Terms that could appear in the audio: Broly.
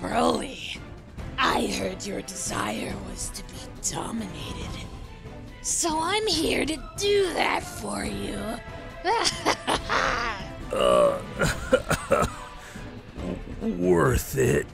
Broly, I heard your desire was to be dominated. So I'm here to do that for you. Worth it.